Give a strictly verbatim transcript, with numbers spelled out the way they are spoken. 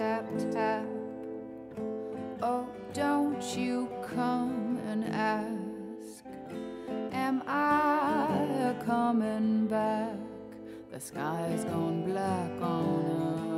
tap, tap. Oh, don't you come and ask, am I coming back? The sky's gone black on us.